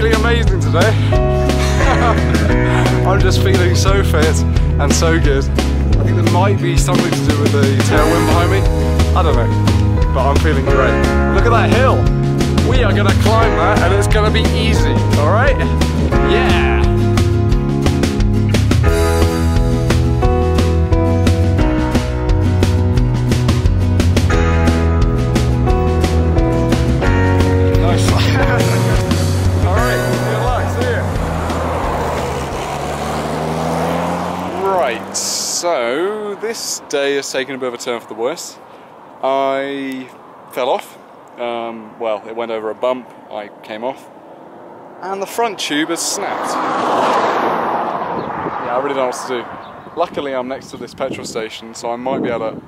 feeling amazing today. I'm just feeling so fit and so good. I think there might be something to do with the tailwind behind me. I don't know, but I'm feeling great. Look at that hill. We are gonna climb that and it's gonna be easy, all right? Yeah. So this day has taken a bit of a turn for the worse. I fell off, well, it went over a bump, I came off, and the front tube has snapped. Yeah, I really don't know what to do. Luckily I'm next to this petrol station, so I might be able to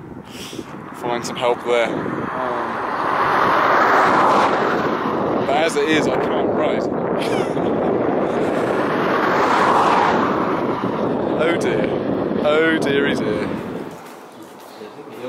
find some help there. But as it is, I can't ride. Oh dear. Oh dearie dear. What do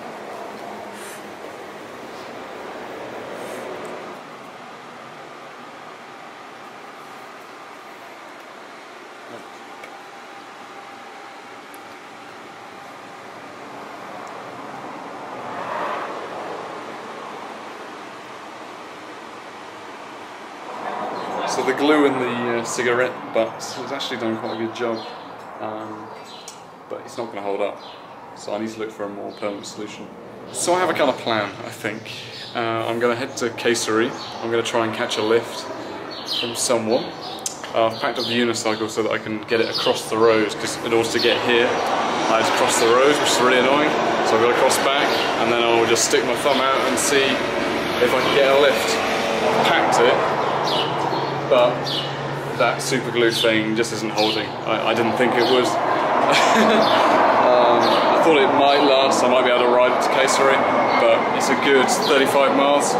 So the glue in the cigarette butts has actually done quite a good job, but it's not going to hold up, so I need to look for a more permanent solution. So I have a kind of plan, I think. I'm going to head to Kayseri, I'm going to try and catch a lift from someone. I've packed up the unicycle so that I can get it across the road, because in order to get here I had to cross the road, which is really annoying, so I've got to cross back and then I'll just stick my thumb out and see if I can get a lift. I've packed it, but that super glue thing just isn't holding. I didn't think it would. I thought it might last, I might be able to ride it to Kayseri, but it's a good 35 miles,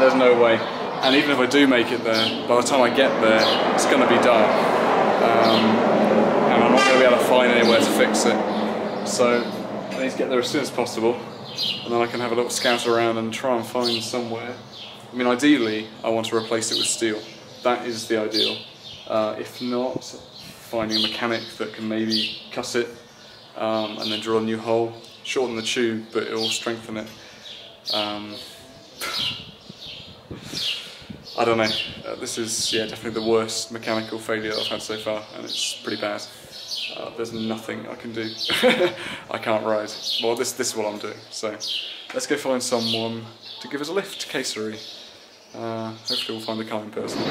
there's no way. And even if I do make it there, by the time I get there, it's gonna be dark. And I'm not gonna be able to find anywhere to fix it. So I need to get there as soon as possible, and then I can have a little scout around and try and find somewhere. I mean, ideally, I want to replace it with steel. That is the ideal. If not, finding a mechanic that can maybe cut it and then drill a new hole, shorten the tube, but it will strengthen it. I don't know. This is definitely the worst mechanical failure that I've had so far, and it's pretty bad. There's nothing I can do. I can't ride. Well, this is what I'm doing. So let's go find someone to give us a lift to Kayseri. Hopefully we'll find a kind person.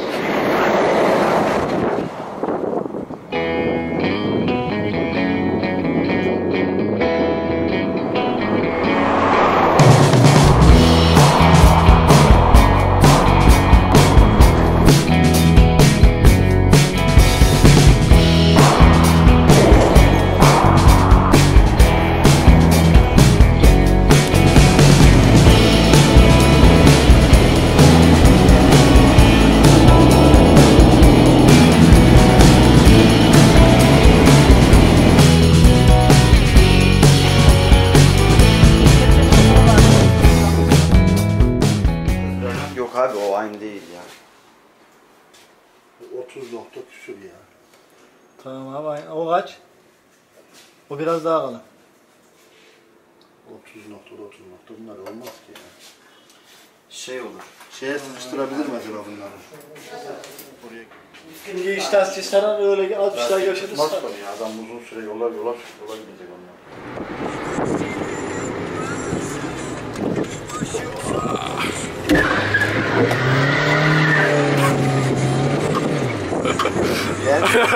Tamam abi, o kaç? O biraz daha kalın. 30 nokta bunlar olmaz ki ya. Şey olur, şeye sıkıştırabilir mi acaba bunları? Şimdi işten sistemden öyle 60'lar yaşadı. Nasıl ya, adam uzun süre yola gidecek onlar.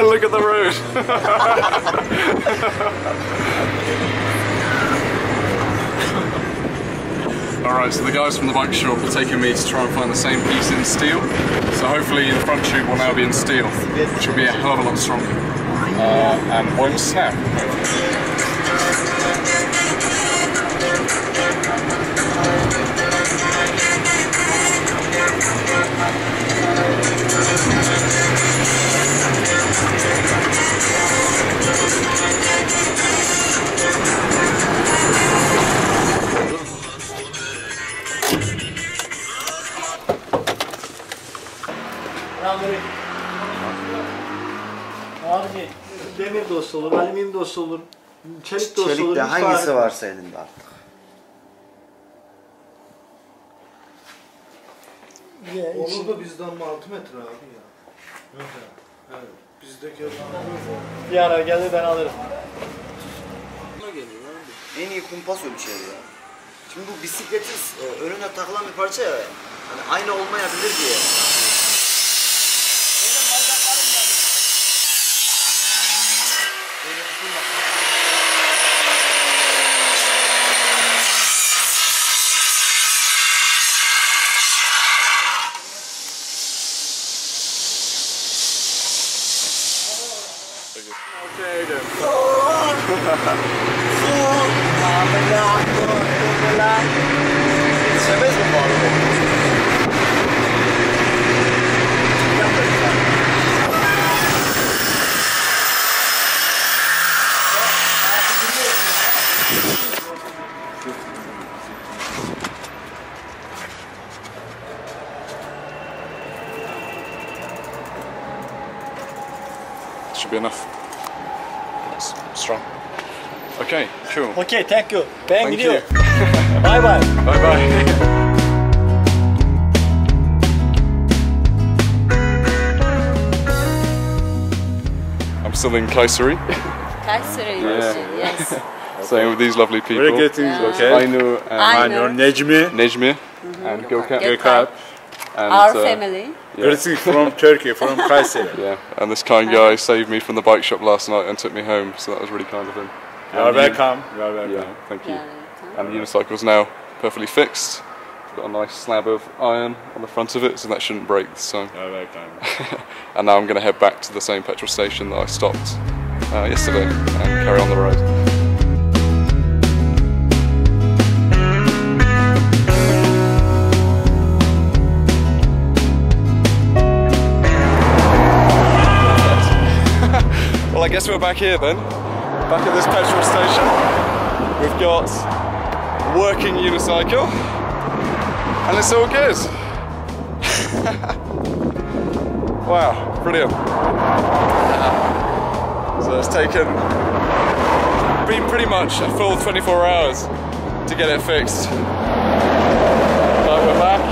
Look at the road. Alright, so the guys from the bike shop are taking me to try and find the same piece in steel. So hopefully the front tube will now be in steel, which will be a hell of a lot stronger. And won't snap. Abi demir de olsa olur, alüminyum de olsa olur, çelik de olsa olur. Çelik de hangisi varsa elinde artık. Onu da bizden 6 metre abi ya. Yok ya. Evet. Bizdeki adam. Bir ara geldi ben alırım. Buna geliyor abi. En iyi kumpas ölçeri ya. Şimdi bu bisikletin önüne takılan bir parça ya. Hani aynı olmayabilir diye. Should be enough. Yes, strong. Okay, cool. Okay, thank you. Thank you. Bye bye. Bye bye. I'm still in Kayseri. Kayseri, yeah. Yes. Staying with these lovely people. Very good things, okay. I know Necmi and Gökhan. And, our family. Everything from Turkey, from Kayseri. Yeah, and this kind guy saved me from the bike shop last night and took me home, so that was really kind of him. You are welcome. Yeah, thank you. And the unicycle's now perfectly fixed. It's got a nice slab of iron on the front of it, so that shouldn't break. So. You are welcome. And now I'm going to head back to the same petrol station that I stopped yesterday and carry on the road. I guess we're back here then, back at this petrol station. We've got a working unicycle and it's all good. Wow, brilliant. So it's been pretty much a full 24 hours to get it fixed. But we're back,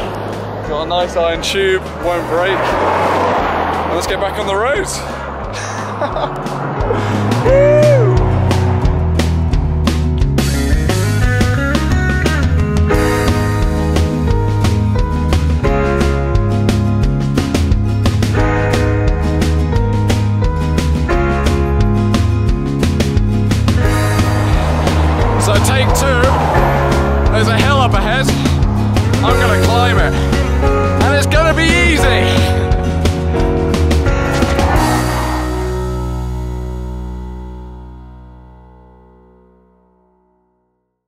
got a nice iron tube, won't break. And let's get back on the road. So take two, there's a hill up ahead, I'm gonna climb it, and it's gonna be easy!